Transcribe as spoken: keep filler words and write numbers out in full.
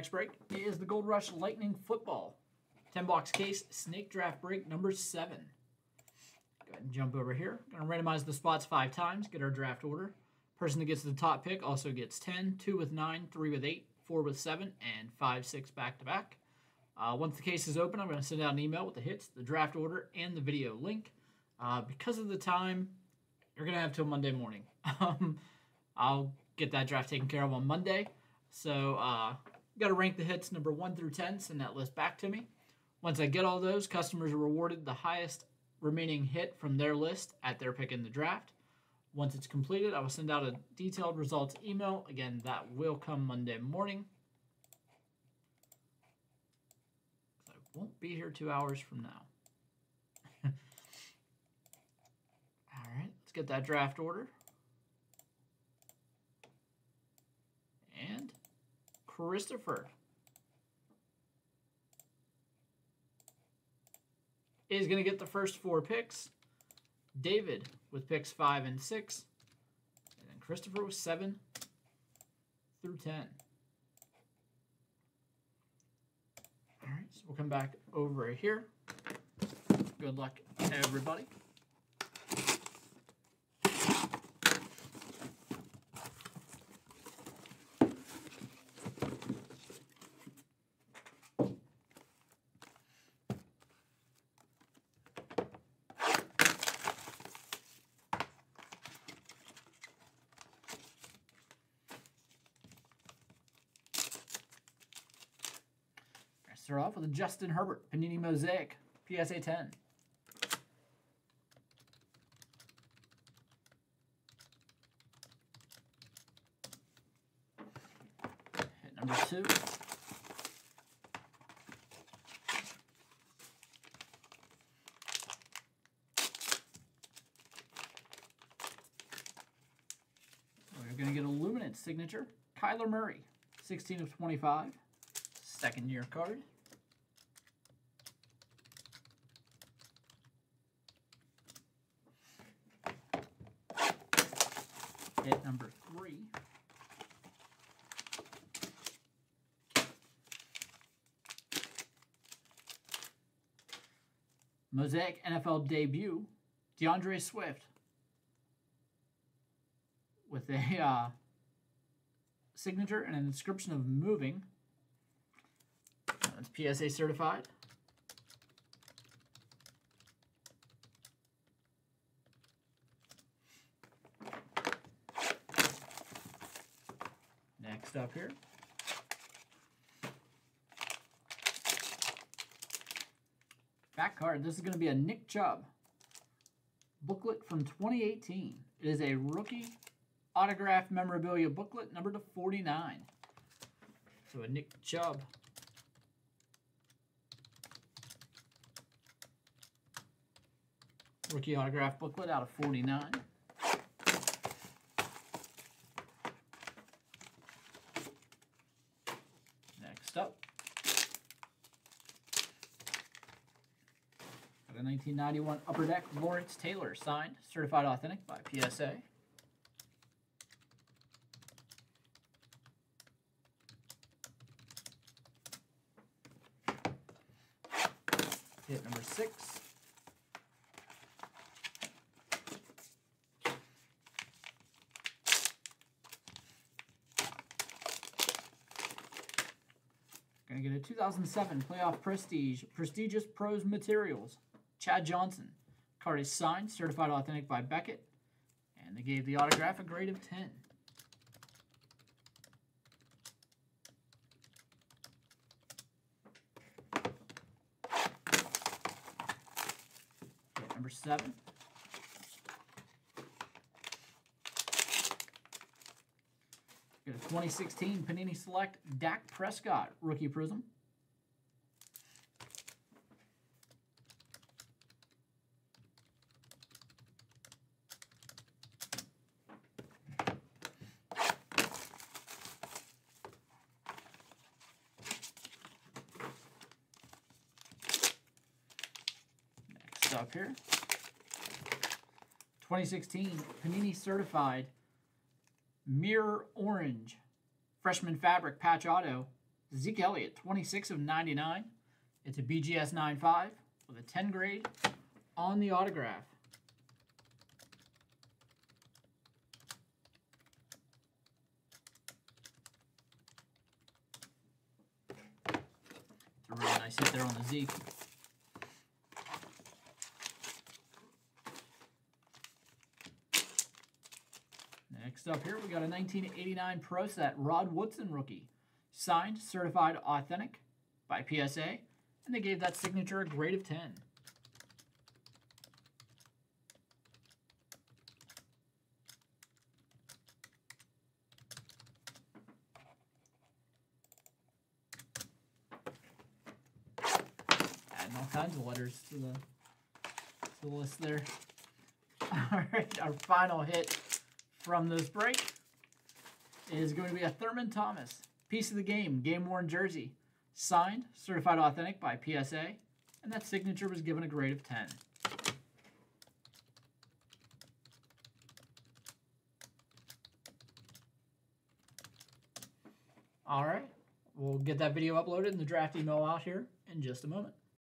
Next break is the Gold Rush Lightning Football. ten box case, Snake Draft break number seven. Go ahead and jump over here. Going to randomize the spots five times, get our draft order. Person that gets the top pick also gets ten, two with nine, three with eight, four with seven, and five, six back to back. Uh, once the case is open, I'm going to send out an email with the hits, the draft order, and the video link. Uh, because of the time, you're going to have till Monday morning. um, I'll get that draft taken care of on Monday. So uh, you got to rank the hits number one through ten, send that list back to me. Once I get all those, customers are rewarded the highest remaining hit from their list at their pick in the draft. Once it's completed, I will send out a detailed results email. Again, that will come Monday morning. I won't be here two hours from now. All right, let's get that draft order. And Christopher is going to get the first four picks. David with picks five and six. And then Christopher with seven through ten. All right, so we'll come back over here. Good luck, everybody. Start off with a Justin Herbert, Panini Mosaic, P S A ten. Hit number two. We're going to get a Luminance signature, Kyler Murray, sixteen of twenty-five, second year card. Hit number three. Mosaic N F L debut, DeAndre Swift with a uh, signature and an inscription of moving. That's P S A certified. Next up here, back card. This is going to be a Nick Chubb booklet from twenty eighteen. It is a rookie autograph memorabilia booklet numbered to forty-nine. So a Nick Chubb. Rookie autograph booklet out of forty-nine. Next up, the nineteen ninety-one Upper Deck Lawrence Taylor, signed, certified authentic by P S A. Hit number six. Gonna get a two thousand seven Playoff Prestige, prestigious pros materials. Chad Johnson. Card is signed, certified authentic by Beckett, and they gave the autograph a grade of ten. Hit number seven. Got a twenty sixteen Panini Select Dak Prescott Rookie Prism. Next up here, twenty sixteen Panini Certified Mirror Orange Freshman Fabric Patch Auto Zeke Elliott, twenty-six of ninety-nine. It's a B G S nine five with a ten grade on the autograph. It's a really nice hit there on the Zeke. Next up here, we got a nineteen eighty-nine Pro Set Rod Woodson rookie. Signed, certified, authentic by P S A. And they gave that signature a grade of ten. Adding all kinds of letters to the, to the list there. All right, our final hit from this break is going to be a Thurman Thomas. Piece of the Game, game-worn jersey. Signed, certified authentic by P S A, and that signature was given a grade of ten. All right, we'll get that video uploaded and the draft email out here in just a moment.